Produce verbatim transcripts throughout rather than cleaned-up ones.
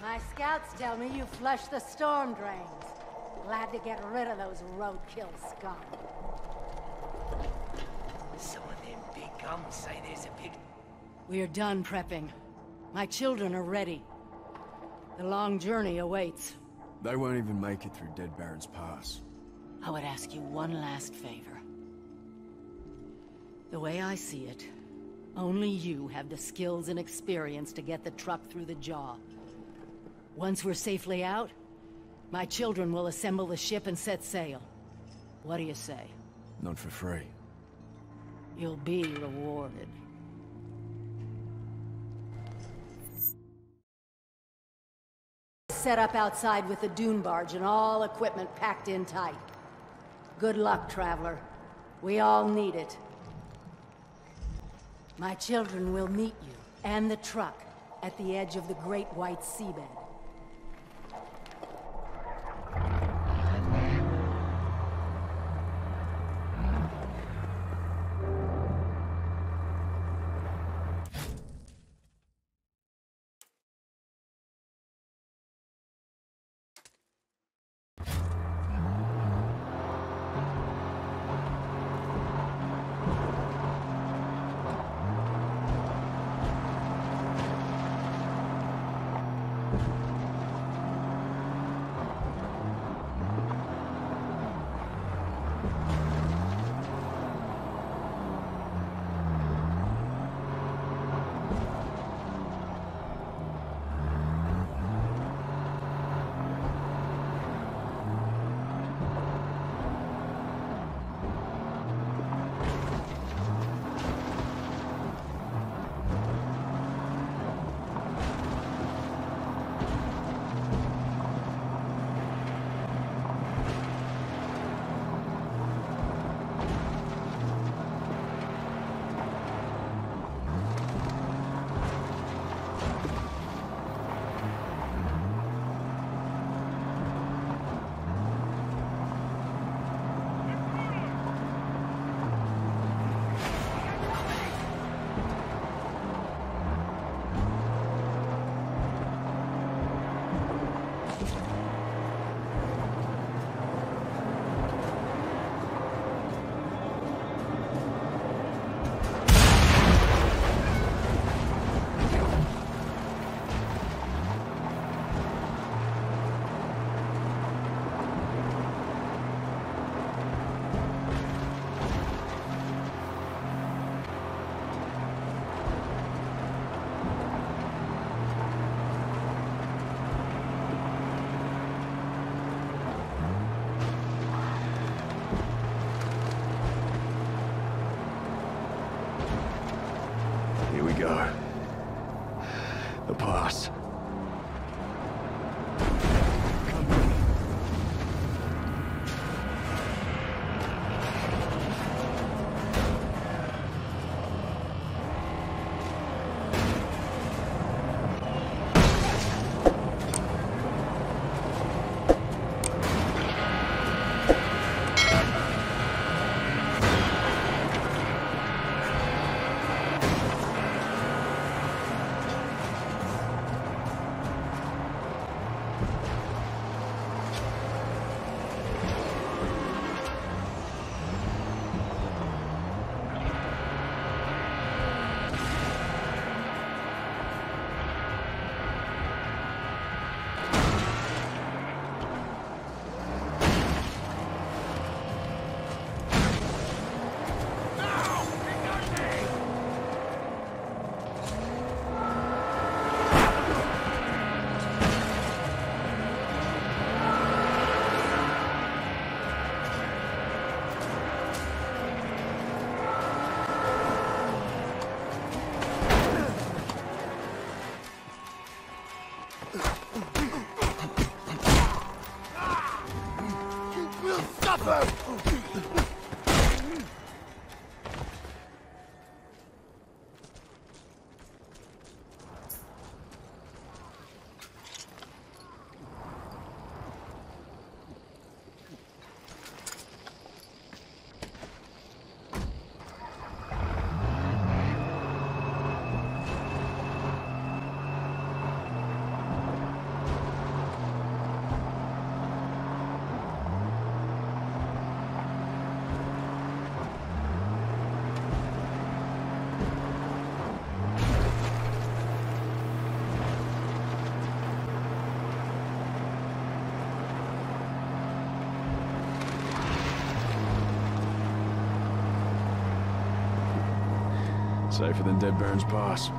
My scouts tell me you flushed the storm drains. Glad to get rid of those roadkill scum. Some of them big gums say there's a big... We're done prepping. My children are ready. The long journey awaits. They won't even make it through Dead Baron's Pass. I would ask you one last favor. The way I see it, only you have the skills and experience to get the truck through the jaw. Once we're safely out, my children will assemble the ship and set sail. What do you say? Not for free. You'll be rewarded. Set up outside with the dune barge and all equipment packed in tight. Good luck, traveler. We all need it. My children will meet you and the truck at the edge of the Great White Seabed. Safer than Dead Baron's boss.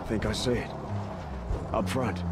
I think I see it. Up front.